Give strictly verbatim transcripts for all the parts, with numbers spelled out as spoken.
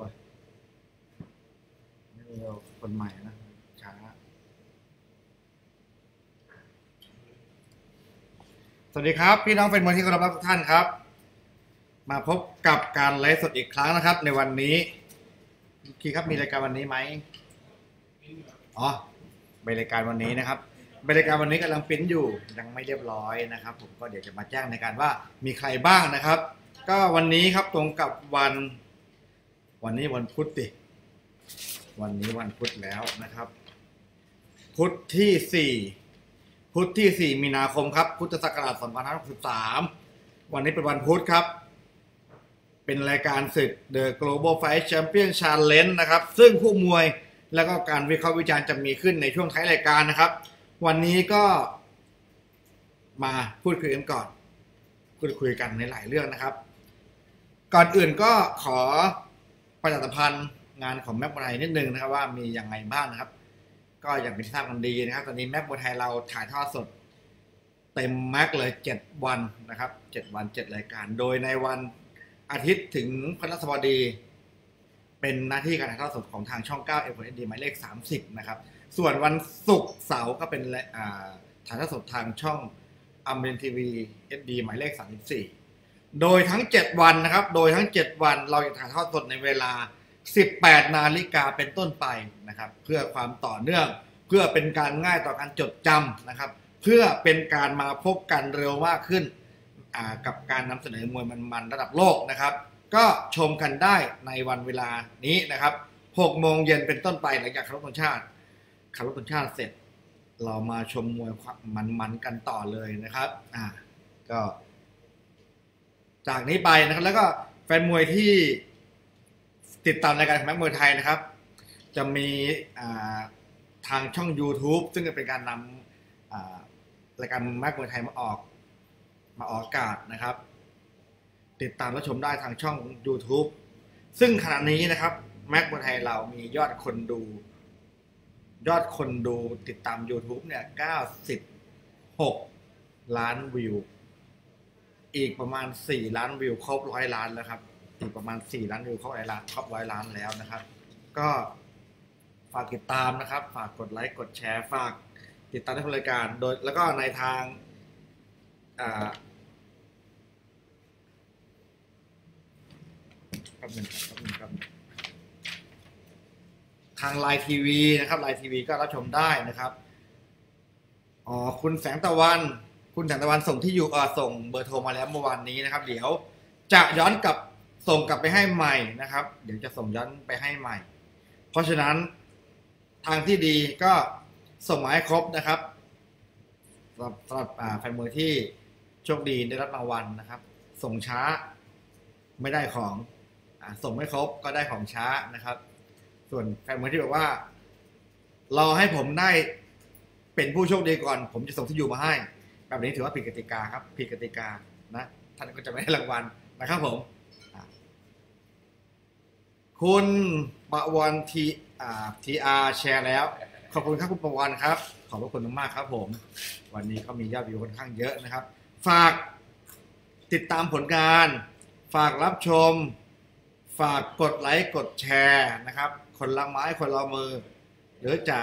ป่ะนี่เราคนใหม่นะช้าสวัสดีครับพี่น้องเป็นมวยที่เคารพทุกท่านครับมาพบกับการไลฟ์สดอีกครั้งนะครับในวันนี้คีครับมีรายการวันนี้ไหมอ๋อเป็นรายการวันนี้นะครับเป็นรายการวันนี้กำลังพิมพ์อยู่ยังไม่เรียบร้อยนะครับผมก็เดี๋ยวจะมาแจ้งในการว่ามีใครบ้างนะครับก็วันนี้ครับตรงกับวันวันนี้วันพุธติวันนี้วันพุธแล้วนะครับพุธที่สี่พุธที่สี่มีนาคมครับพุทธศักราชสองพันห้าร้อยหกสิบสามวันนี้เป็นวันพุธครับเป็นรายการศึก The Global Fight Champion Challenge นะครับซึ่งคู่มวยแล้วก็การวิเคราะห์วิจารณ์จะมีขึ้นในช่วงท้ายรายการนะครับวันนี้ก็มาพูดคุยกันก่อนพูดคุยกันในหลายเรื่องนะครับก่อนอื่นก็ขอประชาสัมพันธ์งานของแม็กมวยไทยนิดนึงนะครับว่ามียังไงบ้างนะครับก็อย่างเป็นที่ทราบกันดีนะครับตอนนี้แม็กมวยไทยเราถ่ายทอดสดเต็มแม็กเลยเจ็ดวันนะครับเจ็ดวันเจ็ดรายการโดยในวันอาทิตย์ถึงพฤหัสบดีเป็นหน้าที่การถ่ายทอดสดของทางช่องเก้า เอ็ม เอ็น ดี หมายเลขสามสิบนะครับส่วนวันศุกร์เสาร์ก็เป็นถ่ายทอดสดทางช่องอเมริกันทีวีเอสดีหมายเลขสามสิบสี่โดยทั้งเจ็ดวันนะครับโดยทั้งเจ็ดวันเราจะถ่ายทอดสดในเวลาสิบแปดนาฬิกาเป็นต้นไปนะครับเพื่อความต่อเนื่องเพื่อเป็นการง่ายต่อการจดจำนะครับเพื่อเป็นการมาพบกันเร็วมากขึ้นกับการนำเสนอมวยมันๆระดับโลกนะครับก็ชมกันได้ในวันเวลานี้นะครับหกโมงเย็นเป็นต้นไปหลังจากคารวะธงชาติคารวะธงชาติเสร็จเรามาชมมวยมันๆกันต่อเลยนะครับอ่าก็จากนี้ไปนะครับแล้วก็แฟนมวยที่ติดตามรายการแม็กมวยไทยนะครับจะมีทางช่อง YouTube ซึ่งจะเป็นการนำรายการแม็กมวยไทยมาออกมาออกอากาศนะครับติดตามและชมได้ทางช่อง YouTube ซึ่งขณะนี้นะครับแม็กมวยไทยเรามียอดคนดูยอดคนดูติดตาม YouTube เนี่ยเก้าสิบหกล้านวิวอีกประมาณสี่ล้านวิวครบร้อยล้านแล้วครับอีกประมาณสี่ล้านวิวครบร้อยล้านครบร้อยล้านแล้วนะครับก็ฝากติดตามนะครับฝากกดไลค์กดแชร์ฝากติดตามทุกรายการโดยแล้วก็ในทางทางไลน์ทีวีนะครับไลน์ทีวีก็รับชมได้นะครับอ๋อคุณแสงตะวันคุณแสงตะวันส่งที่อยู่เออส่งเบอร์โทรมาแล้วเมื่อวานนี้นะครับเดี๋ยวจะย้อนกลับส่งกลับไปให้ใหม่นะครับเดี๋ยวจะส่งย้อนไปให้ใหม่เพราะฉะนั้นทางที่ดีก็ส่งมาให้ครบนะครับสำหรับแฟนมวยที่โชคดีได้รับรางวัลนะครับส่งช้าไม่ได้ของส่งไม่ครบก็ได้ของช้านะครับส่วนแฟนมวยที่บอกว่ารอให้ผมได้เป็นผู้โชคดีก่อนผมจะส่งที่อยู่มาให้แบบนี้ถือว่าผิดกติกาครับผิดกติกานะท่านก็จะไม่ได้รางวัลนะครับผมคุณประวันทีทีอาร์แชร์แล้วขอบคุณครับคุณประวันครับขอบพระคุณมากครับผมวันนี้เขามียอดวิวค่อนข้างเยอะนะครับฝากติดตามผลงานฝากรับชมฝากกดไลค์กดแชร์นะครับคนละไม้คนละมือหรือจะ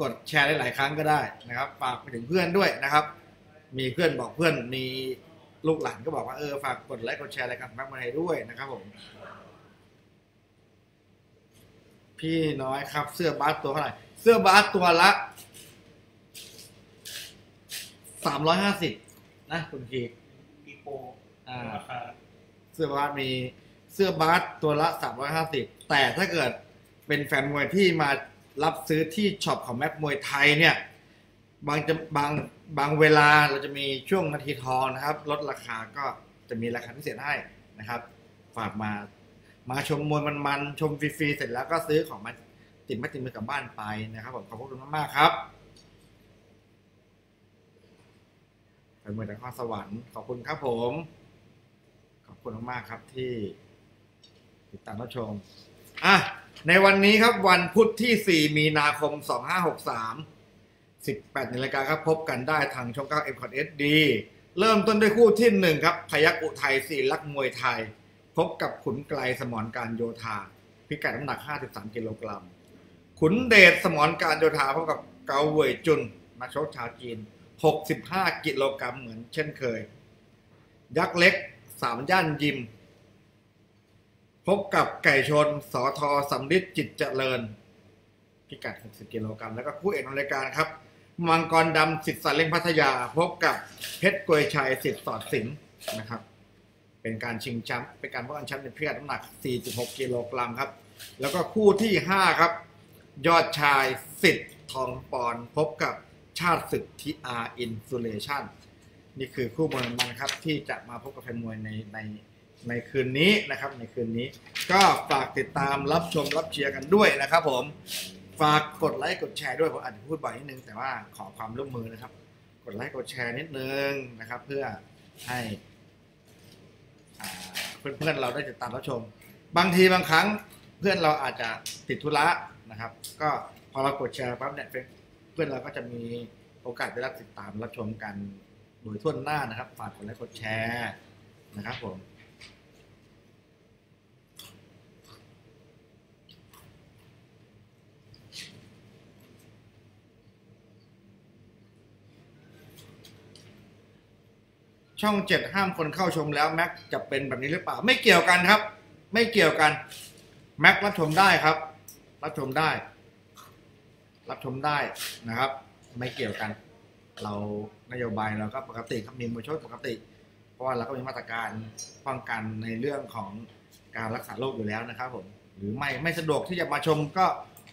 กดแชร์ได้หลายครั้งก็ได้นะครับฝากไปถึงเพื่อนด้วยนะครับมีเพื่อนบอกเพื่อนมีลูกหลานก็บอกว่าเออฝากกดไลค์กดแชร์รายการแม็กมวยไทยด้วยนะครับผมพี่น้อยครับเสื้อบาสตัวเท่าไหร่เสื้อบาสตัวละสามร้อยห้าสิบนะคุณกีกีโปอ่าเสื้อบาสมีเสื้อบาสตัวละสามร้อยห้าสิบแต่ถ้าเกิดเป็นแฟนมวยที่มารับซื้อที่ช็อปของแม็กมวยไทยเนี่ยบางจะบางบางเวลาเราจะมีช่วงนาทีทองนะครับลดราคาก็จะมีราคาพิเศษให้นะครับฝากมามาชมมวยมันๆชมฟรีๆเสร็จแล้วก็ซื้อของมาติดมาติดมือกลับบ้านไปนะครับผมขอบคุณมากๆครับแฟนมวยจากข้อสวรรค์ขอบคุณครับผมขอบคุณมากๆครับที่ติดตามรับชมอ่ะในวันนี้ครับวันพุธที่สี่มีนาคมสองพันห้าร้อยหกสิบสามสิบแปดนาฬิกาครับพบกันได้ทางช่องเก้า เอ็ม ดี เริ่มต้นด้วยคู่ที่หนึ่งครับพยัคฆ์อุทัยศิลักษ์มวยไทย พบกับขุนไกลสมรการโยธาพิกัดน้ำหนักห้าสิบสามกิโลกรัมขุนเดชสมรการโยธาพบกับเกาเหวยจุนนักชกชาวจีนหกสิบห้ากิโลกรัมเหมือนเช่นเคยยักษ์เล็กสามย่านยิมพบกับไก่ชนสทสำลิดจิตเจริญพิกัดหกสิบกิโลกรัมแล้วก็คู่เอกรายการครับมังกรดำสิทธิ์สารเล็งพัทยาพบกับเพชรกวยชัยสิทธิ์สอดสิงห์นะครับเป็นการชิงแชมป์เป็นการป้องกันแชมป์ในพิกัดน้ำหนัก สี่สิบหก กิโลกรัมครับแล้วก็คู่ที่ห้าครับยอดชายสิทธิ์ทองปอนพบกับชาติศึกทีอาร์อินซูเลชั่นนี่คือคู่มวยมันครับที่จะมาพบกับแฟนมวยในในในคืนนี้นะครับในคืนนี้ก็ฝากติดตามรับชมรับเชียร์กันด้วยนะครับผมฝากกดไลค์กดแชร์ด้วยผมอาจจะพูดบ่อยนิดนึงแต่ว่าขอความร่วมมือนะครับกดไลค์กดแชร์นิดนึงนะครับเพื่อให้เพื่อนๆ เราได้ติดตามรับชมบางทีบางครั้งเพื่อนเราอาจจะติดธุระนะครับก็พอเรากดแชร์ปั๊บเนี่ยเพื่อนเราก็จะมีโอกาสได้รับติดตามรับชมกันโดยทั่วหน้านะครับฝากกดไลค์กดแชร์นะครับผมช่องเจ็ดห้ามคนเข้าชมแล้วแม็กจะเป็นแบบนี้หรือเปล่าไม่เกี่ยวกันครับไม่เกี่ยวกันแม็กรับชมได้ครับรับชมได้รับชมได้นะครับไม่เกี่ยวกันเรานโยบายเราก็ปกติครับมีมวยชกปกติเพราะว่าเราก็มีมาตรการป้องกันในเรื่องของการรักษาโรคอยู่แล้วนะครับผมหรือไม่ไม่สะดวกที่จะมาชมก็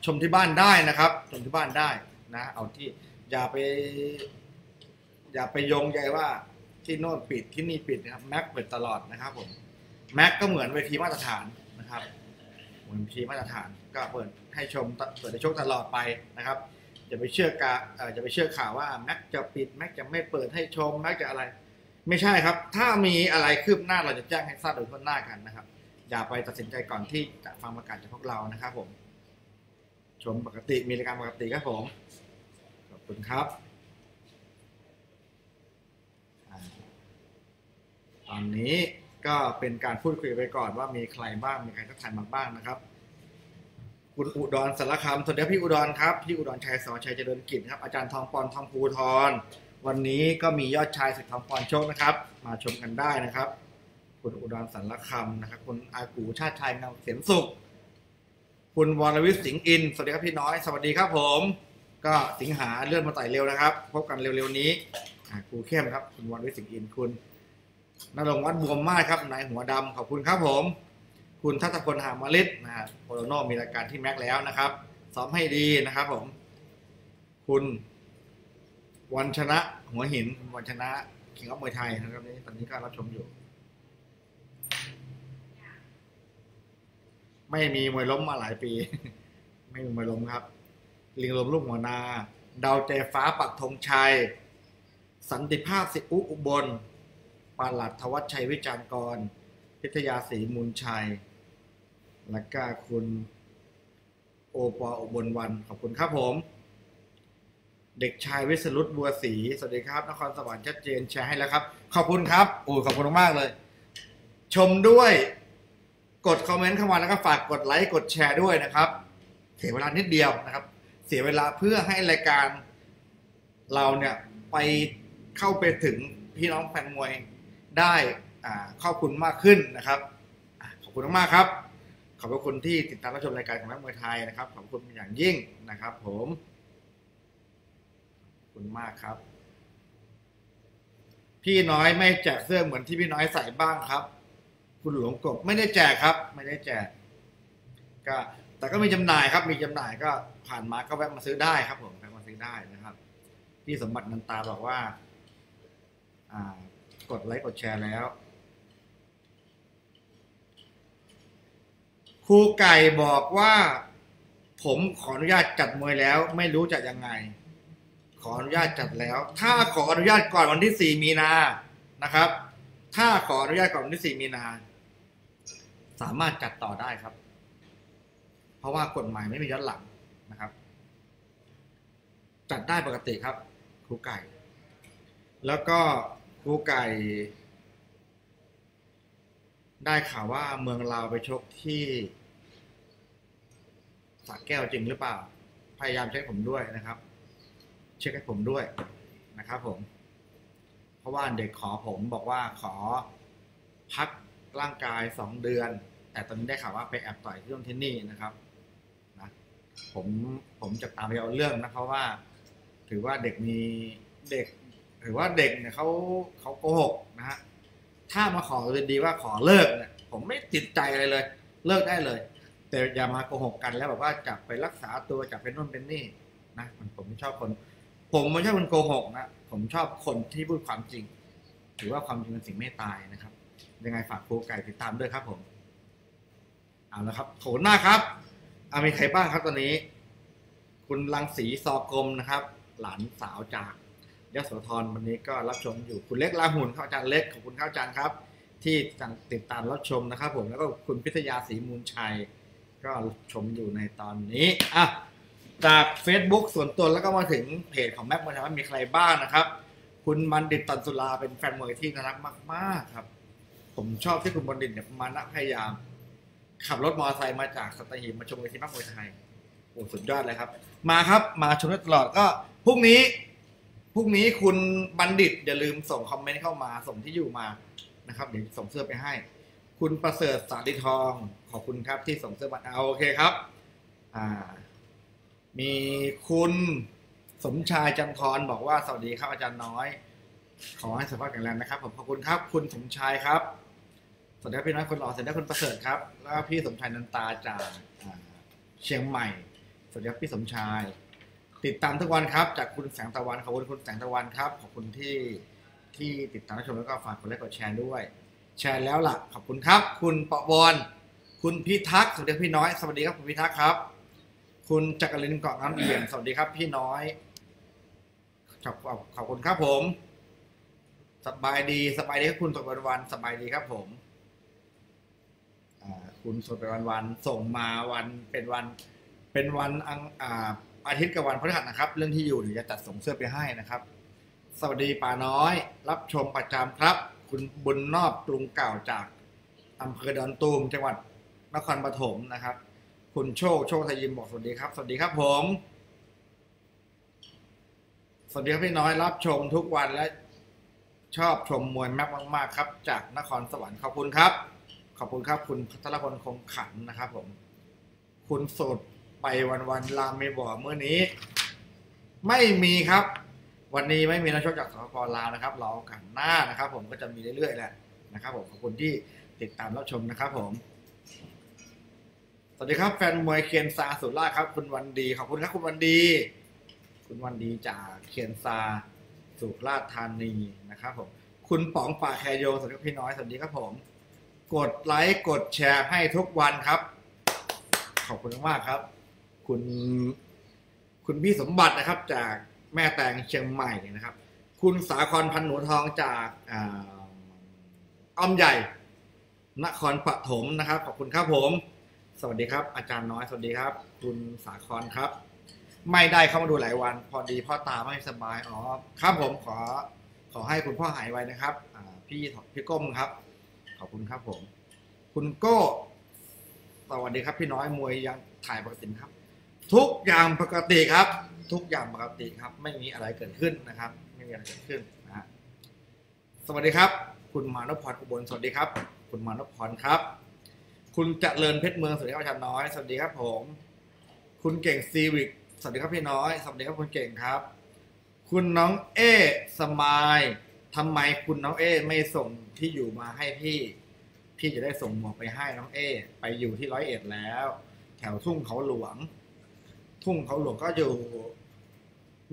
ชมที่บ้านได้นะครับชมที่บ้านได้นะเอาที่อย่าไปอย่าไปโยงใยว่าที่โน่นปิดที่นี่ปิดนะครับแม็กเปิดตลอดนะครับผมแม็กก็เหมือนเวทีมาตรฐานนะครับเหมือนเวทีมาตรฐานก็เปิดให้ชมเปิดให้ชมตลอดไปนะครับอย่าไปเชื่อกาอย่าไปเชื่อข่าวว่าแม็กจะปิดแม็กจะไม่เปิดให้ชมแม็กจะอะไรไม่ใช่ครับถ้ามีอะไรคืบหน้าเราจะแจ้งให้ทราบโดยทั่วหน้ากันนะครับอย่าไปตัดสินใจก่อนที่จะฟังประกาศจากพวกเรานะครับผมชมปกติมีรายการปกติครับผมขอบคุณครับตอนนี้ก็เป็นการพูดคุยไปก่อนว่ามีใครบ้างมีใครทักทายมาบ้างนะครับคุณอุดรสารคามสวัสดีพี่อุดรครับพี่อุดรชัยสอชัยเจริญกิจครับอาจารย์ทองปอนทองภูธรวันนี้ก็มียอดชายศึกทองปอนโชคนะครับมาชมกันได้นะครับคุณอุดรสารคามนะครับคุณอากูชาติชายเงาเสียงสุขคุณวรวิศสิงห์อินสวัสดีครับพี่น้อยสวัสดีครับผมก็สิงหาเลื่อนมาไต่เร็วนะครับพบกันเร็วๆนี้ครูเข้มครับคุณวรวิศสิงห์อินคุณนรงค์วัดบวมมากครับนายหัวดำขอบคุณครับผมคุณทัศพลหามฤทธิ์นะฮะโคโรโนมีรายการที่แม็กแล้วนะครับซ้อมให้ดีนะครับผมคุณวันชนะหัวหินวันชนะคิงออฟมวยไทยนะครับนี้ตอนนี้ก็รับชมอยู่ไม่มีมวยล้มมาหลายปีไม่มีมวยล้มครับลิงลมลูกหัวนาดาวใจฟ้าปักธงชัยสันติภาพสิอุอุบลปาหลัดทวัชชัยวิจารกรพิทยาศรีมูลชัยและก็คุณโอปออุบลวันขอบคุณครับผมเด็กชายวิศรุตบัวศรีสวัสดีครับนครสวรรค์ชัดเจนแชร์ให้แล้วครับขอบคุณครับโอ้ขอบคุณมากเลยชมด้วยกดคอมเมนต์เข้ามาแล้วก็ฝากกดไลค์กดแชร์ด้วยนะครับเสียเวลานิดเดียวนะครับเสียเวลาเพื่อให้รายการเราเนี่ยไปเข้าไปถึงพี่น้องแฟนมวยได้ขอบคุณมากขึ้นนะครับขอบคุณมากครับขอบคุณที่ติดตามรับชมรายการของนักมวยไทยนะครับขอบคุณเป็นอย่างยิ่งนะครับผมขอบคุณมากครับพี่น้อยไม่แจกเสื้อเหมือนที่พี่น้อยใส่บ้างครับคุณหลวงกบไม่ได้แจกครับไม่ได้แจกก็แต่ก็มีจำหน่ายครับมีจำหน่ายก็ผ่านมาก็แวะมาซื้อได้ครับผมแวะมาซื้อได้นะครับพี่สมบัตินันตาบอกว่ากดไลค์กดแชร์แล้วครูไก่บอกว่าผมขออนุญาตจัดมวยแล้วไม่รู้จะยังไงขออนุญาตจัดแล้วถ้าขออนุญาตก่อนวันที่สี่มีนานะครับถ้าขออนุญาตก่อนวันที่สี่มีนาสามารถจัดต่อได้ครับเพราะว่ากฎหมายไม่มีย้อนหลังนะครับจัดได้ปกติครับครูไก่แล้วก็ครูไก่ ได้ข่าวว่าเมืองลาวไปชกที่สระแก้วจริงหรือเปล่าพยายามเช็คผมด้วยนะครับเช็คให้ผมด้วยนะครับผมเพราะว่าเด็กขอผมบอกว่าขอพักร่างกายสองเดือนแต่ตอนนี้ได้ข่าวว่าไปแอบต่อยที่นู่นที่นี่นะครับนะผมผมจะตามไปเอาเรื่องนะเพราะว่าถือว่าเด็กมีเด็กถือว่าเด็กเนี่ยเขาเขาโกหกนะฮะถ้ามาขอดีว่าขอเลิกเนี่ยผมไม่ติดใจอะไรเลยเลิกได้เลยแต่อย่ามาโกหกกันแล้วแบบว่าจับไปรักษาตัวจับไปนู่นเป็นนี่นะผมไม่ชอบคนผมไม่ชอบคนโกหกนะผมชอบคนที่พูดความจริงถือว่าความจริงเป็นสิ่งไม่ตายนะครับยังไงฝากโคไก่ติดตามด้วยครับผมเอาละครับโขนหน้าครับเอามีใครบ้างครับตอนนี้คุณรังสีซอกลมนะครับหลานสาวจากยโสธรวันนี้ก็รับชมอยู่คุณเล็กลาหุ่นข้าวจานเล็กขอบคุณข้าวจานครับที่ติดตามรับชมนะครับผมแล้วก็คุณพิทยาศรีมูลชัยก็ชมอยู่ในตอนนี้อ่ะจาก Facebook ส่วนตัวแล้วก็มาถึงเพจของแม็กมวยไทยว่ามีใครบ้างนะครับคุณบัณฑิตตันสุลาเป็นแฟนมวยที่น่ารักมากๆครับผมชอบที่คุณบัณฑิตเนี่ยมานะพยายามขับรถมอเตอร์ไซค์มาจากสัตหีบมาชมเวทีแม็กมวยไทยโอ้สุดยอดเลยครับมาครับมาชมได้ตลอดก็พรุ่งนี้พรุ่งนี้คุณบัณฑิตอย่าลืมส่งคอมเมนต์เข้ามาส่งที่อยู่มานะครับเดี๋ยวส่งเสื้อไปให้คุณประเสริฐสาธิทองขอบคุณครับที่ส่งเสื้อมาเอาโอเคครับอ่ามีคุณสมชายจันทรบอกว่าสวัสดีครับอาจารย์น้อยขอให้สุขภาพแข็งแรงนะครับผมขอบคุณครับคุณสมชายครับสวัสดีพี่น้อยคนหล่อสวัสดีคุณประเสริฐครับแล้วพี่สมชายนันตาจากเชียงใหม่สวัสดีพี่สมชายติดตามทุกวันครับจากคุณแสงตะวันขอบคุณคุณแสงตะวันครับขอบคุณที่ที่ติดตามชมแล้วก็ฝากกดไลค์กดแชร์ด้วยแชร์แล้วล่ะขอบคุณครับคุณปะวรคุณพิทักษ์สวัสดีพี่น้อยสวัสดีครับคุณพิทักษ์ครับคุณจักรินเกาะน้ำเอี่ยมสวัสดีครับพี่น้อยขอบขอบคุณครับผมสบายดีสบายดีครับคุณสดวันวันสบายดีครับผมคุณสดวันวันส่งมาวันเป็นวันเป็นวันอังอ่าอาทิตย์กับวันพฤหัสนะครับเรื่องที่อยู่เดี๋ยวจะจัดส่งเสื้อไปให้นะครับสวัสดีป่าน้อยรับชมประจำครับคุณบุญนอบกรุงเก่าจากอำเภอดอนตูมจังหวัดนครปฐมนะครับคุณโชคโชคทยิมบอกสวัสดีครับสวัสดีครับผมสวัสดีครับพี่น้อยรับชมทุกวันและชอบชมมวยแม็กมากๆครับจากนครสวรรค์ขอบคุณครับขอบคุณครับคุณพัทรพลคงขันนะครับผมคุณสดไปวันๆลามไม่บอกเมื่อนี้ไม่มีครับวันนี้ไม่มีนักชกจากสปป.ลาวนะครับรอกันหน้านะครับผมก็จะมีเรื่อยๆแหละนะครับผมขอบคุณที่ติดตามรับชมนะครับผมสวัสดีครับแฟนมวยเคียนซาสุราษฎร์ครับคุณวันดีขอบคุณครับคุณวันดีคุณวันดีจากเคียนซาสุราษฎร์ธานีนะครับผมคุณป๋องป่าแคโยสวัสดีพี่น้อยสวัสดีครับผมกดไลค์กดแชร์ให้ทุกวันครับขอบคุณมากครับคุณคุณพี่สมบัตินะครับจากแม่แตงเชียงใหม่นะครับคุณสาครพันหนูทองจากอ้อมใหญ่นครปฐมนะครับขอบคุณครับผมสวัสดีครับอาจารย์น้อยสวัสดีครับคุณสาครครับไม่ได้เข้ามาดูหลายวันพอดีพ่อตาไม่สบายอ๋อครับผมขอขอให้คุณพ่อหายไวนะครับพี่พี่ก้มครับขอบคุณครับผมคุณโก้สวัสดีครับพี่น้อยมวยยังถ่ายปกติครับทุกอย่างปกติครับทุกอย่างปกติครับไม่มีอะไรเกิดขึ้นนะครับไม่มีอะไรเกิดขึ้นนะสวัสดีครับคุณมานพพรอุบลสวัสดีครับคุณมานพพรครับคุณเจริญเพชรเมืองสวัสดีครับอาจารย์น้อยสวัสดีครับผมคุณเก่งซีวิกสวัสดีครับพี่น้อยสวัสดีครับคุณเก่งครับคุณน้องเอสมายทำไมคุณน้องเอไม่ส่งที่อยู่มาให้พี่พี่จะได้ส่งหมวกไปให้น้องเอไปอยู่ที่ร้อยเอ็ดแล้วแถวทุ่งเขาหลวงทุ่งเขาหลวงก็อยู่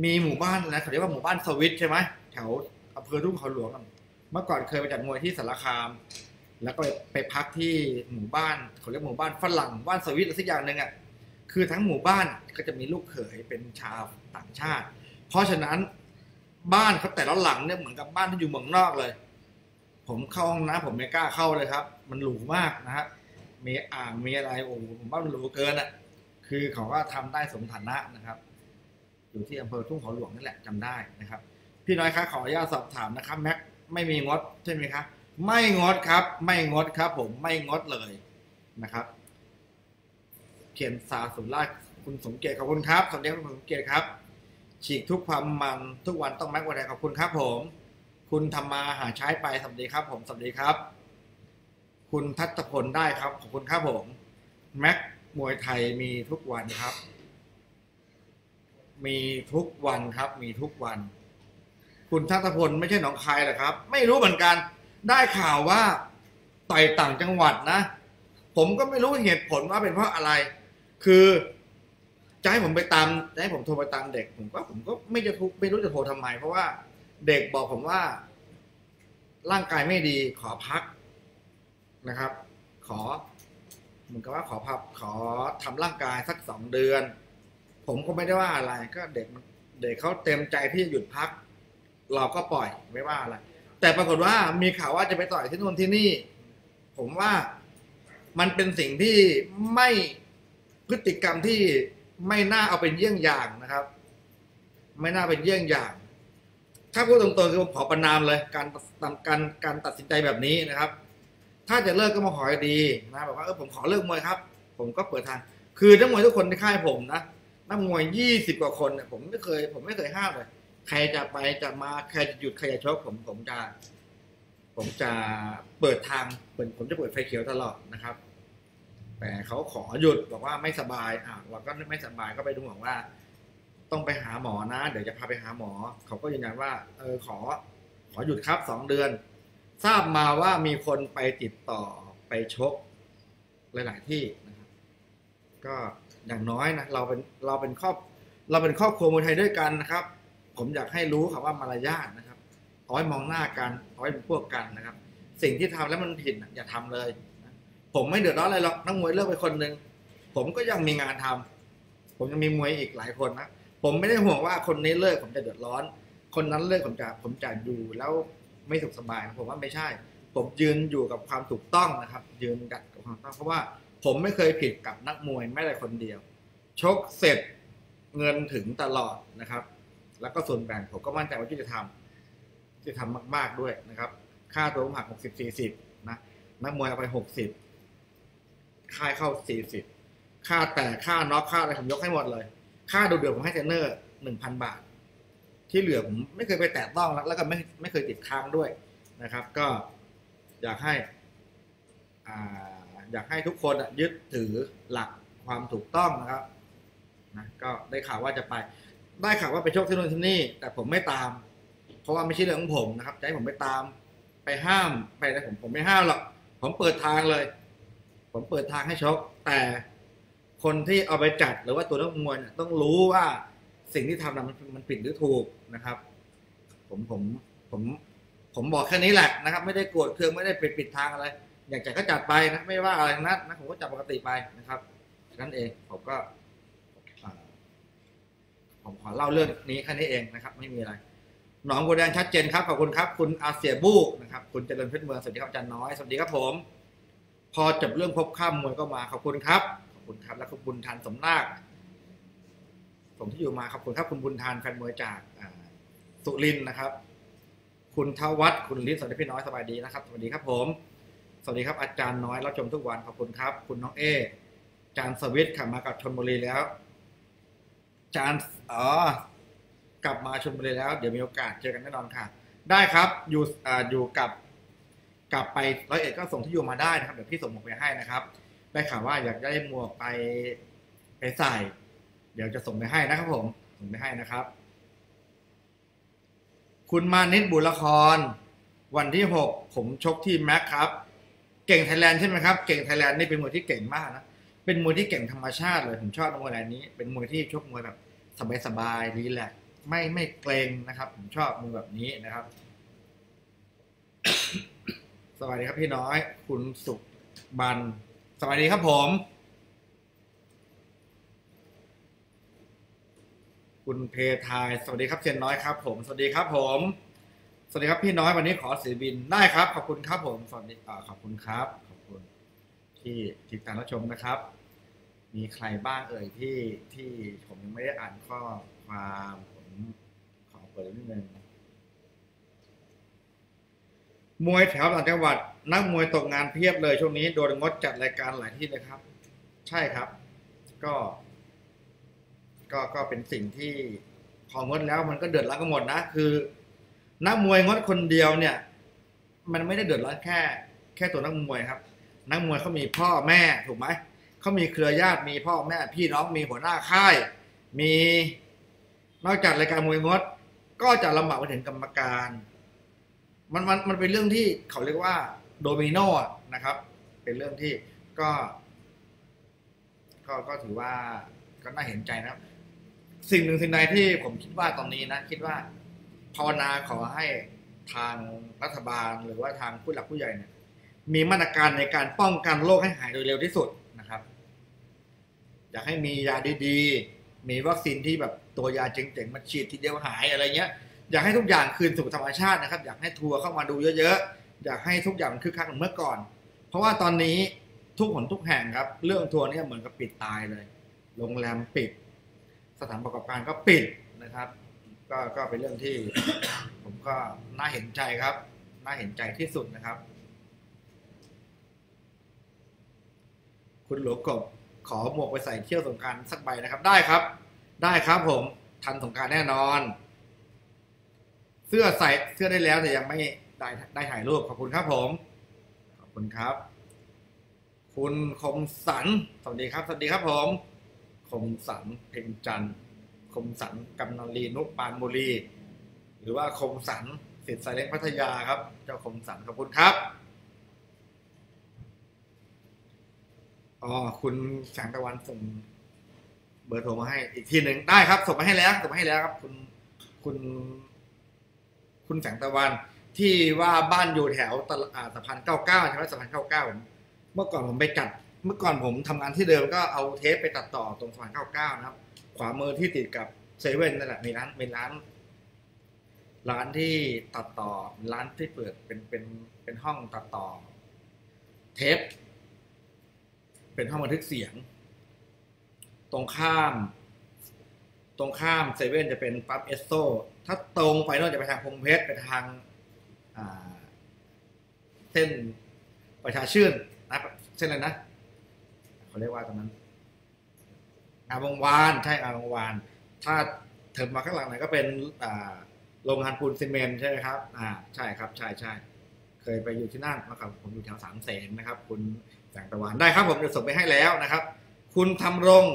มีหมู่บ้านนะเขาเรียกว่าหมู่บ้านสวิตใช่ไหมแถวอำเภอทุ่งเขาหลวงเมื่อก่อนเคยไปจัดมวยที่สารคามแล้วก็ไปพักที่หมู่บ้านเขาเรียกหมู่บ้านฝรั่งบ้านสวิตอะไรสักอย่างหนึ่งอ่ะคือทั้งหมู่บ้านก็จะมีลูกเขยเป็นชาวต่างชาติเพราะฉะนั้นบ้านเขาแต่ละหลังเนี่ยเหมือนกับบ้านที่อยู่เมืองนอกเลยผมเข้าห้องน้ำผมไม่กล้าเข้าเลยครับมันหรูมากนะฮะมีอ่างมีอะไรโอ้ผมว่ามันหรูเกินอ่ะคือเขาก็ทำได้สมฐานะนะครับอยู่ที่อำเภอทุ่งเขาหลวงนี่แหละจำได้นะครับพี่น้อยคะขออนุญาตสอบถามนะครับแม็กไม่มีงดใช่ไหมคะ ไม่งดครับไม่งดครับผมไม่งดเลยนะครับเขียนสาสุราชคุณสมเกียรติขอบคุณครับสวัสดีคุณสมเกียรติครับฉีกทุกความมันทุกวันต้องแม็กวันแดงขอบคุณครับผมคุณทำมาหาใช้ไปสวัสดีครับผมสวัสดีครับคุณทัตพลได้ครับขอบคุณครับผมแม็กมวยไทยมีทุกวันครับมีทุกวันครับมีทุกวันคุณทัตพลไม่ใช่หนองคายหรอครับไม่รู้เหมือนกันได้ข่าวว่าต่อยต่างจังหวัดนะผมก็ไม่รู้เหตุผลว่าเป็นเพราะอะไรคือจะให้ผมไปตามจะให้ผมโทรไปตามเด็กผมก็ผมก็ไม่จะไม่รู้จะโทรทำไมเพราะว่าเด็กบอกผมว่าร่างกายไม่ดีขอพักนะครับขอเหมือนกับว่าขอพักขอทำร่างกายสักสองเดือนผมก็ไม่ได้ว่าอะไรก็เด็กเด็กเขาเต็มใจที่จะหยุดพักเราก็ปล่อยไม่ว่าอะไรแต่ปรากฏว่ามีข่าวว่าจะไปต่อยที่นู่นที่นี่ผมว่ามันเป็นสิ่งที่ไม่พฤติกรรมที่ไม่น่าเอาเป็นเยี่ยงอย่างนะครับไม่น่าเป็นเยี่ยงอย่างถ้าพูดตรงๆคือผมขอประนามเลยการทำการการตัดสินใจแบบนี้นะครับถ้าจะเลิกก็มาขอดีนะบอกว่าเออผมขอเลิกมวยครับผมก็เปิดทางคือนักมวยทุกคนในค่ายผมนะนักมวยยี่สิบกว่าคนเนี่ยผมไม่เคยผมไม่เคยห้ามเลยใครจะไปจะมาใครจะหยุดใครจะชกผมผมจะผมจะเปิดทางผมผมจะเปิดไฟเขียวตลอดนะครับแต่เขาขอหยุดบอกว่าไม่สบายอ่ะเราก็ไม่สบายก็ไปดูหมอว่าต้องไปหาหมอนะเดี๋ยวจะพาไปหาหมอเขาก็ยืนยันว่าเออขอขอหยุดครับสองเดือนทราบมาว่ามีคนไปติดต่อไปชกหลายๆที่นะครับก็อย่างน้อยนะเราเป็นเราเป็นครอบเราเป็นครอบครัวมวยไทยด้วยกันนะครับผมอยากให้รู้ครับว่ามารยาทนะครับอ้อยมองหน้ากันอ้อยเป็นพวกกันนะครับสิ่งที่ทำแล้วมันผิดอย่าทำเลยผมไม่เดือดร้อนอะไรหรอกนักมวยเลิกไปคนหนึ่งผมก็ยังมีงานทำผมยังมีมวยอีกหลายคนนะผมไม่ได้ห่วงว่าคนนี้เลิกผมจะเดือดร้อนคนนั้นเลิกผมจะผมจะอยู่แล้วไม่สุขสบายผมว่าไม่ใช่ผมยืนอยู่กับความถูกต้องนะครับยืนกัดกับความถูกต้องเพราะว่าผมไม่เคยผิดกับนักมวยไม่ได้คนเดียวชกเสร็จเงินถึงตลอดนะครับแล้วก็ส่วนแบ่งผมก็มั่นใจว่าที่จะทำจะทำมากๆด้วยนะครับค่าตัวผมหักหกสิบสี่สิบนะนักมวยเอาไปหกสิบค่าเข้าสี่สิบค่าแต่ค่าน็อกค่าอะไรผมยกให้หมดเลยค่าดูเดือดผมให้เทรนเนอร์หนึ่งพันบาทที่เหลือผมไม่เคยไปแตะต้องแล้วก็ไม่ไม่เคยติดค้างด้วยนะครับก็อยากให้อ่าอยากให้ทุกคนยึดถือหลักความถูกต้องนะครับนะก็ได้ข่าวว่าจะไปได้ข่าวว่าไปชกที่นู่นที่นี่แต่ผมไม่ตามเพราะว่าไม่ใช่เรื่องของผมนะครับใจผมไปตามไปห้ามไปแต่ผมผมไม่ห้ามหรอกผมเปิดทางเลยผมเปิดทางให้ชกแต่คนที่เอาไปจัดหรือว่าตัวนักมวยต้องรู้ว่าสิ่งที่ทำนั้นมันผิดหรือถูกนะครับผมผมผมผมบอกแค่นี้แหละนะครับไม่ได้โกรธเคืองไม่ได้ไปปิดทางอะไรอยากจัดก็จัดไปนะไม่ว่าอะไรนะนะผมก็จัดปกติไปนะครับนั่นเองผมก็ผมขอเล่าเรื่องนี้แค่นี้เองนะครับไม่มีอะไรหนองบัวแดงชัดเจนครับขอบคุณครับคุณอาเสียบู๊นะครับคุณเจริญเพชรเมืองสวัสดีครับอาจารย์น้อยสวัสดีครับผมพอจบเรื่องพบข้ามมวยก็มาขอบคุณครับขอบคุณครับและขอบคุณทันสมนาคผมที่อยู่มาขอบคุณครับคุณบุญทานแฟนมวยจากสุรินทร์นะครับคุณทวัฒน์คุณลิศสวัสดีพี่น้อยสบายดีนะครับสวัสดีครับผมสวัสดีครับอาจารย์น้อยเราชมทุกวันขอบคุณครับคุณน้องเออาจารย์สวิทย์ขับมากับชลบุรีแล้วอาจารย์อ๋อกลับมาชลบุรีแล้วเดี๋ยวมีโอกาสเจอกันแน่นอนค่ะได้ครับอยู่อ่าอยู่กับกลับไปร้อยเอ็ดก็ส่งที่อยู่มาได้นะครับเดี๋ยวพี่ส่งหมวกไปให้นะครับได้ข่าวว่าอยากได้หมวกไปไปใส่เดี๋ยวจะส่งไปให้นะครับผมส่งไปให้นะครับคุณมานิดบุรครวันที่หกผมชกที่แม็กครับเก่งไทยแลนด์ใช่ไหมครับเก่งไทยแลนด์นี่เป็นมวยที่เก่งมากนะเป็นมวยที่เก่งธรรมชาติเลยผมชอบมวยอะไรนี้เป็นมวยที่ชกมวยแบบสบายๆรีแลกซ์ไม่ไม่เกรงนะครับผมชอบมวยแบบนี้นะครับ สวัสดีครับพี่น้อยคุณสุบันสวัสดีครับผมคุณเพทายสวัสดีครับเซียนน้อยครับผมสวัสดีครับผมสวัสดีครับพี่น้อยวันนี้ขอสีบินได้ครับขอบคุณครับผมสวัสดีขอบคุณครับขอบคุณที่ติดตามรับชมนะครับมีใครบ้างเอ่ยที่ที่ผมยังไม่ได้อ่านข้อความผมขอเปิดนิดนึง มวยแถวต่างจังหวัดนักมวยตกงานเพียบเลยช่วงนี้โดนงดจัดรายการหลายที่เลยครับใช่ครับก็ก็ก็เป็นสิ่งที่พองดแล้วมันก็เดือดร้อนกันหมดนะคือนักมวยงดคนเดียวเนี่ยมันไม่ได้เดือดร้อนแค่แค่ตัวนักมวยครับนักมวยเขามีพ่อแม่ถูกไหมเขามีเครือญาติมีพ่อแม่พี่น้องมีหัวหน้าค่ายมีนอกจากรายการมวยงดก็จะลำบากไปถึงกรรมการมันมันมันเป็นเรื่องที่เขาเรียกว่าโดมิโนนะครับเป็นเรื่องที่ก็ก็ก็ถือว่าก็น่าเห็นใจนะครับสิ่งหนึ่งสิ่งใดที่ผมคิดว่าตอนนี้นะคิดว่าภาวนาขอให้ทางรัฐบาลหรือว่าทางผู้หลักผู้ใหญ่เนี่ยมีมาตรการในการป้องกันโรคให้หายโดยเร็วที่สุดนะครับอยากให้มียาดีๆมีวัคซีนที่แบบตัวยาเจ๋งๆมาฉีดทีเดียวหายอะไรเงี้ยอยากให้ทุกอย่างคืนสู่ธรรมชาตินะครับอยากให้ทัวร์เข้ามาดูเยอะๆอยากให้ทุกอย่างคึกคักเหมือนเมื่อก่อนเพราะว่าตอนนี้ทุกหนทุกแห่งครับเรื่องทัวร์เนี่ยเหมือนกับปิดตายเลยโรงแรมปิดสถานประกอบการก็ปิดนะครับก็ก็เป็นเรื่องที่ ผมก็น่าเห็นใจครับน่าเห็นใจที่สุดนะครับคุณหลวงกบขอหมวกไปใส่เที่ยวสงกรานต์สักใบนะครับได้ครับได้ครับผมทันสงกรานต์แน่นอนเสื้อใส่เสื้อได้แล้วแต่ยังไม่ได้ได้ถ่ายรูปขอบคุณครับผมขอบคุณครับคุณคมสันสวัสดีครับสวัสดีครับผมคมสันเพ็งจันทร์คมสันกำนอรีนุปานบุรีหรือว่าคมสันศิษย์สายเล็กพัทยาครับเจ้าคมสันขอบคุณครับอ๋อคุณแสงตะวันส่งเบอร์โทรมาให้อีกทีหนึ่งได้ครับส่งมาให้แล้วส่งมาให้แล้วครับคุณคุณคุณแสงตะวันที่ว่าบ้านอยู่แถวตลาดสะพานเก้าเก้าใช่ไหมสะพานเก้าเก้าผมเมื่อก่อนผมไปจัดเมื่อก่อนผมทำงานที่เดิมก็เอาเทปไปตัดต่อตรงสะพานเก้าเก้านะครับขวามือที่ติดกับเซเว่นนั่นแหละมีร้านมีร้านร้านที่ตัดต่อร้านที่เปิดเป็นเป็นเป็นห้องตัดต่อเทปเป็นห้องบันทึกเสียงตรงข้ามตรงข้ามเซเว่นจะเป็นปั๊บเอสโซถ้าตรงไปนอกจะไปทางพงเพชรไปทางเส้นประชาชื่นนะเส้นอะไรนะเขาเรียกว่าตรงนั้นงานวงวานใช่งานวงวานถ้าเถิดมาข้างหลังไหนก็เป็นโรงงานปูนซีเมนต์ใช่ไหมครับอ่าใช่ครับใช่ใช่เคยไปอยู่ที่นั่นนะครับผมอยู่แถวสามเสนนะครับคุณแสงตะวันได้ครับผมจะส่งไปให้แล้วนะครับคุณทำรง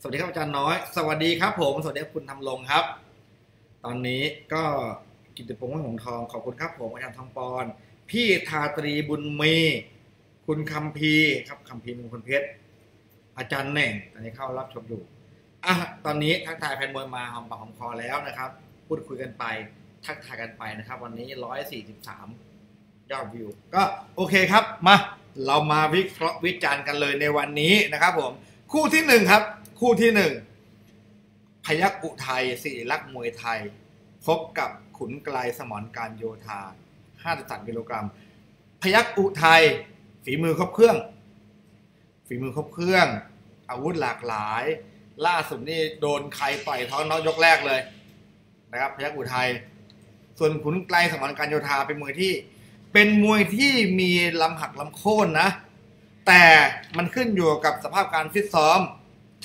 สวัสดีครับอาจารย์น้อยสวัสดีครับผมสวัสดีคุณทำรงครับตอนนี้ก็กิตติพงษ์หงทองขอบคุณครับผมอาจารย์ทองปอนพี่ธาตรีบุญมีคุณคัมภีร์ครับคัมภีร์มงคลเพชรอาจารย์แหน่งตอนนี้เข้ารับชมอยู่อ่ะตอนนี้ทักทายแฟนมวยมาหอมปากหอมคอแล้วนะครับพูดคุยกันไปทักทายกันไปนะครับวันนี้หนึ่งร้อยสี่สิบสามยอดวิวก็โอเคครับมาเรามาวิเคราะห์วิจารณ์กันเลยในวันนี้นะครับผมคู่ที่หนึ่งครับคู่ที่หนึ่งพยัคฆ์อุทัยศิริลักษณ์มวยไทยพบกับขุนไกลสมรการโยธาห้าสิบสามกิโลกรัมพยัคฆ์อุทัยฝีมือครบเครื่องฝีมือครบเครื่องอาวุธหลากหลายล่าสุดนี่โดนใครต่อยท้องน็อกยกแรกเลยนะครับพยัคฆ์อุทัยส่วนขุนไกลสมรการโยธาเป็นมวยที่เป็นมวยที่มีลำหักลำโค่นนะแต่มันขึ้นอยู่กับสภาพการฟิตซ้อม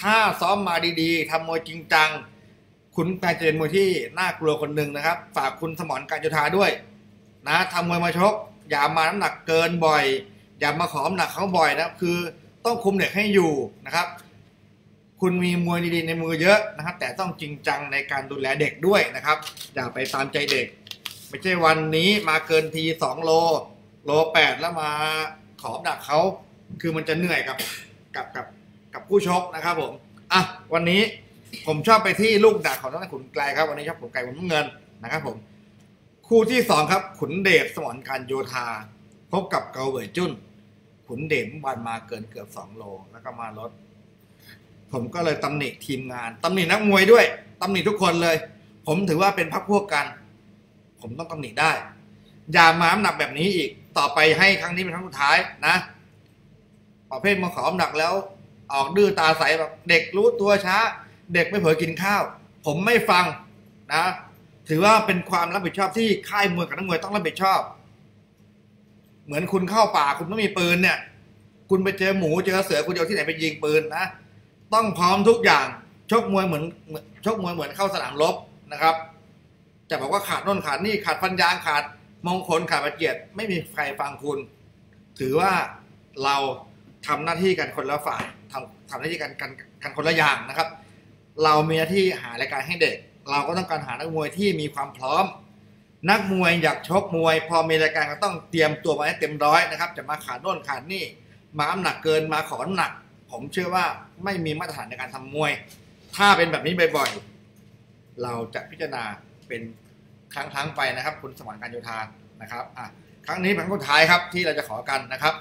ถ้าซ้อมมาดีๆทำมวยจริงจังขุนไกลจะเป็นมวยที่น่ากลัวคนหนึ่งนะครับฝากคุณสมรการโยธาด้วยนะทำมวยมาชกอย่ามาน้ำหนักเกินบ่อยอย่ามาขอมหนักเขาบ่อยนะครับคือต้องคุมเด็กให้อยู่นะครับคุณมีมวยดีๆในมือเยอะนะครับแต่ต้องจริงจังในการดูแลเด็กด้วยนะครับอย่าไปตามใจเด็กไม่ใช่วันนี้มาเกินทีสองโลโลแปดแล้วมาขอมหนักเขาคือมันจะเหนื่อยกับกับกับกับผู้ชกนะครับผมอ่ะวันนี้ผมชอบไปที่ลูกดักของท่านขุนไกลครับวันนี้ชอบขุนไกลผมเงินนะครับผมคู่ที่สองครับขุนเดชสมรการโยธาพบกับเกาเหวยจุ้นขุนเดชวันมาเกินเกือบสองโลแล้วก็มาลดผมก็เลยตำหนิทีมงานตำหนินักมวยด้วยตำหนิทุกคนเลยผมถือว่าเป็นพรรคพวกกันผมต้องตำหนิได้อย่ามาหนักแบบนี้อีกต่อไปให้ครั้งนี้เป็นครั้งสุดท้ายนะประเภทมาขอหนักแล้วออกดื้อตาใสแบบเด็กรู้ตัวช้าเด็กไม่เผลอกินข้าวผมไม่ฟังนะถือว่าเป็นความรับผิดชอบที่ค่ายมวยกับนักมวยต้องรับผิดชอบ เหมือนคุณเข้าป่าคุณไม่มีปืนเนี่ยคุณไปเจอหมูเจอเสือคุณจะเอาที่ไหนไปยิงปืนนะต้องพร้อมทุกอย่างชกมวยเหมือนชกมวยเหมือนเข้าสนามรบนะครับจะบอกว่าขาดโน่นขาดนี่ขาดปัญญาขาดมงคลขาดประเกียรติไม่มีใครฟังคุณถือว่าเราทำหน้าที่กันคนละฝ่ายทำทำหน้าที่กันกันคนละอย่างนะครับเรามีหน้าที่หารายการให้เด็กเราก็ต้องการหานักมวยที่มีความพร้อมนักมวยอยากชกมวยพอมีรายการก็ต้องเตรียมตัวมาให้เต็มร้อยนะครับจะมาขาดโน่นขาดนี่มาอ้ำหนักเกินมาขอน้ำหนักผมเชื่อว่าไม่มีมาตรฐานในการทำมวยถ้าเป็นแบบนี้บ่อยๆเราจะพิจารณาเป็นครั้งๆไปนะครับคุณสมานการโยธานะครับอ่ะครั้งนี้เป็นครั้งสุดท้ายครับที่เราจะขอกันนะครับ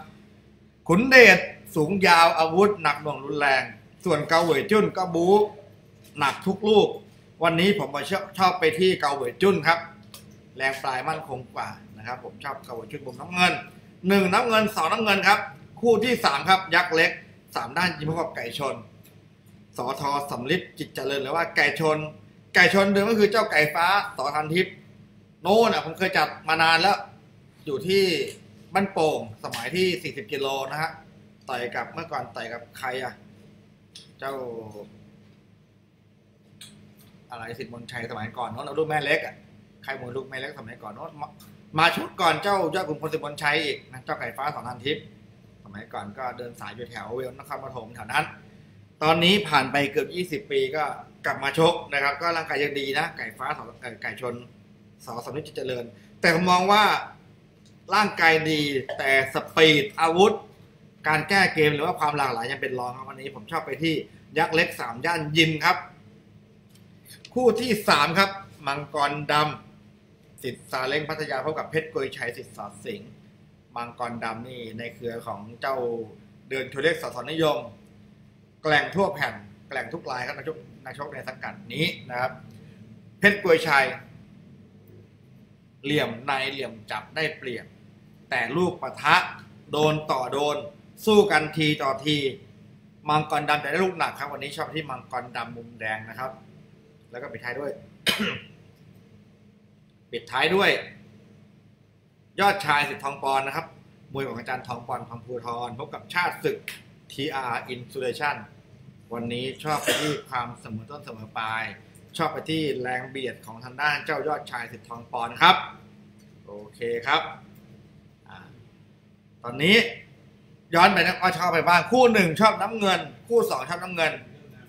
ขุนเดชสูงยาวอาวุธหนักหน่วงรุนแรงส่วนเกาเหวยจุ้นก็บู๊หนักทุกลูกวันนี้ผมมาชอบไปที่เกาเหวยจุ้นครับแรงปลายมั่นคงกว่านะครับผมชอบเกาเหวยจุ้นบวกน้ำเงินหนึ่งน้ำเงินสองน้ำเงินครับคู่ที่สามครับยักษ์เล็กสามด้านยิมพบไก่ชนสอทอสำลิดจิตเจริญหรือว่าไก่ชนไก่ชนเดิมก็คือเจ้าไก่ฟ้าสอทันทิพย์โน่นอ่ะผมเคยจับมานานแล้วอยู่ที่บ้านโป่งสมัยที่สี่สิบกิโลนะฮะต่อยกับเมื่อก่อนต่อยกับใครอ่ะเจ้าอะไรสิทธิ์มนชัยสมัยก่อนโน้นเอาลูกแม่เล็กอ่ะใครมวยลูกแม่เล็กสมัยก่อนโน้นมาชุดก่อนเจ้าเจ้าขุนพลสิทธิ์มนชัยอีกนะเจ้าไก่ฟ้าสอทันทิพย์สมัยก่อนก็เดินสายอยู่แถวเวลนครปฐมแถวนั้นตอนนี้ผ่านไปเกือบยี่สิบปีก็กลับมาชกนะครับก็ร่างกายยังดีนะไก่ฟ้าสองไก่ชนสองสำลิดจิตเจริญแต่ผมมองว่าร่างกายดีแต่สปีดอาวุธการแก้เกมหรือว่าความหลากหลายยังเป็นรองครับวันนี้ผมชอบไปที่ยักษ์เล็กสามย่านยิมครับคู่ที่สามครับมังกรดำสิทธิ์ซาเล้งพัทยาพบกับเพชรกวยชัยสิทธิ์สอดสิงห์มังกรดำนี่ในเครือของเจ้าเดินทัวร์เล็กสอสนิยมแกล่งทั่วแผ่นแกล่งทุกลายครับนักชกนักชกในสังกัดนี้นะครับเพชรกวยชัยเหลี่ยมในเหลี่ยมจับได้เปรียบแต่ลูกปะทะโดนต่อโดนสู้กันทีต่อทีมังกรดำแต่ได้ลูกหนักครับวันนี้ชอบที่มังกรดำมุมแดงนะครับแล้วก็ปิดท้ายด้วย ปิดท้ายด้วยยอดชายสิทธิ์ทองปอนนะครับมวยของอาจารย์ทองปอนทองภูธรพบกับชาติศึก ที อาร์ Insulation วันนี้ชอบไปที่ความเสมอต้นเสมอปลายชอบไปที่แรงเบียดของทางด้านเจ้ายอดชายสิทธิ์ทองปอนครับโอเคครับอตอนนี้ย้อนไปนะก็ชอบไปบ้างคู่หนึ่งชอบน้ำเงินคู่สองชอบน้ำเงิน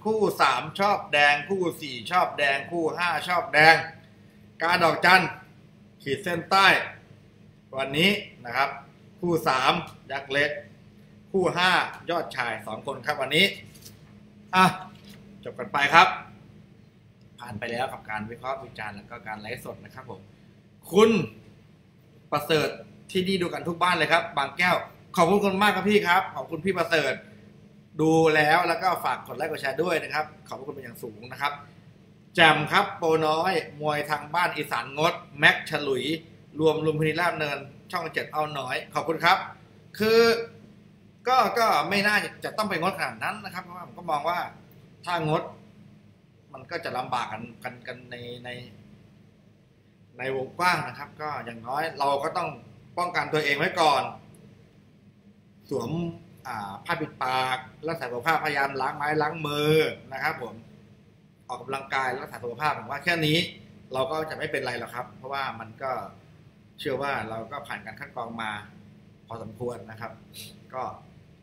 คู่สามชอบแดงคู่สี่ชอบแดงคู่ห้าชอบแดงกาดอกจันขีดเส้นใต้วันนี้นะครับคู่สามยักษ์เล็กคู่ห้ายอดชายสองคนครับวันนี้อ่ะจบกันไปครับผ่านไปแล้วกับการวิเคราะห์วิจารณ์แล้วก็การไลฟ์สดนะครับผมคุณประเสริฐที่นี่ดูกันทุกบ้านเลยครับบางแก้วขอบคุณคนมากครับพี่ครับขอบคุณพี่ประเสริฐดูแล้วแล้วก็ฝากกดไลค์กดแชร์ด้วยนะครับขอบคุณเป็นอย่างสูงนะครับแจมครับโปน้อยมวยทางบ้านอีสานงดแม็กฉลุยรวมลุมพินีราบเนินช่องเจ็ดเอาน้อยขอบคุณครับคือก็ก็ไม่น่าจะต้องไปงดขนาดนั้นนะครับเพราะว่าผมก็มองว่าถ้างดมันก็จะลำบากกันกันกันในในในวงกว้างนะครับก็อย่างน้อยเราก็ต้องป้องกันตัวเองไว้ก่อนสวมผ้าปิดปากรักษาสุขภาพพยายามล้างไม้ล้างมือนะครับผมออกกำลังกายรักษาสุขภาพผมว่าแค่นี้เราก็จะไม่เป็นไรหรอกครับเพราะว่ามันก็เชื่อว่าเราก็ผ่านการคัดกรองมาพอสมควรนะครับก็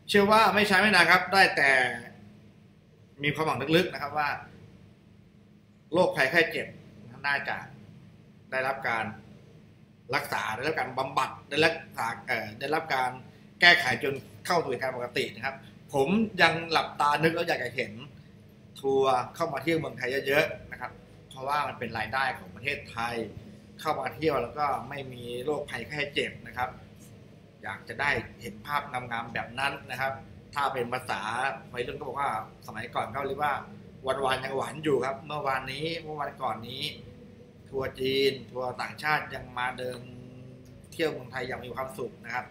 เชื่อว่าไม่ใช้ไม่นานครับได้แต่มีความหวังลึกๆนะครับว่าโรคภัยไข้เจ็บน่าจะได้รับการรักษาได้รับการบำบัดได้รักษาได้รับการแก้ไขจนเข้าสู่การปกตินะครับผมยังหลับตานึกแล้วอยากจะเห็นทัวร์เข้ามาเที่ยวเมืองไทยเยอะๆนะครับเพราะว่ามันเป็นรายได้ของประเทศไทยเข้ามาเที่ยวแล้วก็ไม่มีโรคภัยไข้เจ็บนะครับอยากจะได้เห็นภาพงามๆแบบนั้นนะครับถ้าเป็นภาษาวัยรุ่นก็บอกว่าสมัยก่อนเขาเรียกว่าวันวานยังหวานอยู่ครับเมื่อวานนี้เมื่อวันก่อนนี้ทัวร์จีนทัวร์ต่างชาติยังมาเดินเที่ยวเมืองไทยอย่างมีความสุขนะครับ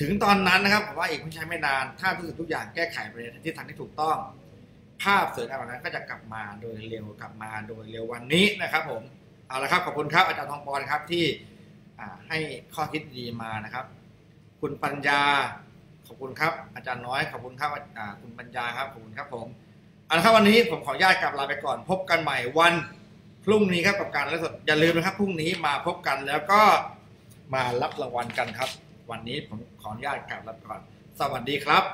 ถึงตอนนั้นนะครับผมว่าอีกไม่ใช่ไม่นานถ้าทุกสิ่งทุกอย่างแก้ไขไปในทิศทางที่ถูกต้องภาพสวยงามเหล่านั้นก็จะกลับมาโดยเร็วกลับมาโดยเร็ววันนี้นะครับผมเอาละครับขอบคุณครับอาจารย์ทองปอนครับที่ให้ข้อคิดดีมานะครับ คุณปัญญาขอบคุณครับอาจารย์น้อยขอบคุณครับคุณปัญญาครับขอบคุณครับผมเอาละครับวันนี้ผมขออนุญาตกลับลาไปก่อนพบกันใหม่วันพรุ่งนี้ครับกับการไลฟ์สดอย่าลืมนะครับพรุ่งนี้มาพบกันแล้วก็มารับรางวัลกันครับวันนี้ผมขออนุญาตกลับลาไปก่อนสวัสดีครับ